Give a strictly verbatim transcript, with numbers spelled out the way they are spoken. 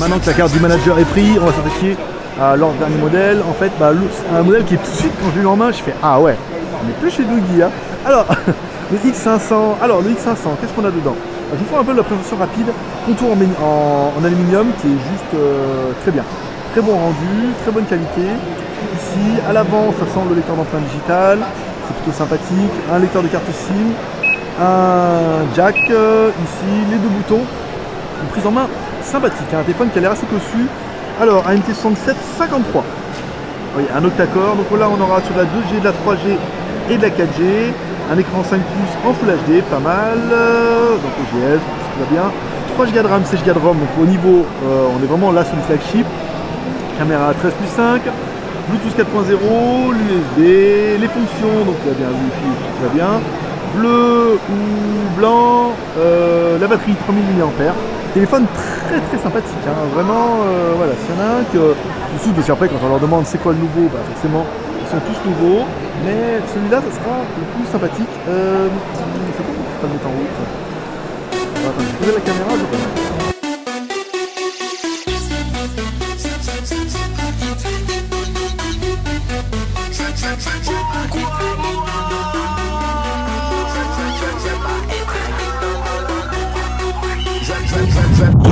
maintenant que la carte du manager est prise, on va s'attaquer à leur dernier modèle. En fait, bah, un modèle qui est tout de suite, quand je l'ai en main, je fais ah ouais, on n'est plus chez Dougie. Hein. Alors, le X cinq cents, alors le X cinq cents, qu'est-ce qu'on a dedans? Je vous fais un peu de la présentation rapide, contour en, en, en aluminium qui est juste euh, très bien. Très bon rendu, très bonne qualité. Ici, à l'avant, ça sent le lecteur d'empreintes digitales, c'est plutôt sympathique. Un lecteur de carte SIM, un jack euh, ici, les deux boutons. Une prise en main sympathique, hein, un téléphone qui a l'air assez cossu. Alors, un M T soixante-sept cinquante-trois, oui, un octa-core. Donc là, on aura sur la deux G, de la trois G et de la quatre G. Un écran cinq pouces en Full H D, pas mal, donc O G S, tout va bien. trois Go de RAM, seize Go de ROM, donc au niveau, euh, on est vraiment là sur le flagship. Caméra treize plus cinq, Bluetooth quatre point zéro, l'U S B, les fonctions, donc tout va bien, tout va bien. Bleu ou blanc, euh, la batterie trois mille milliampères heure. Téléphone très très sympathique, hein. Vraiment, euh, voilà, s'il y en a un que... Surtout parce qu'après, quand on leur demande c'est quoi le nouveau, bah forcément, ils sont tous nouveaux. Mais celui-là, ça sera le plus sympathique. Euh, c'est pas bon, c'est pas le mettre en route. Attends, je vais poser la caméra, je vais...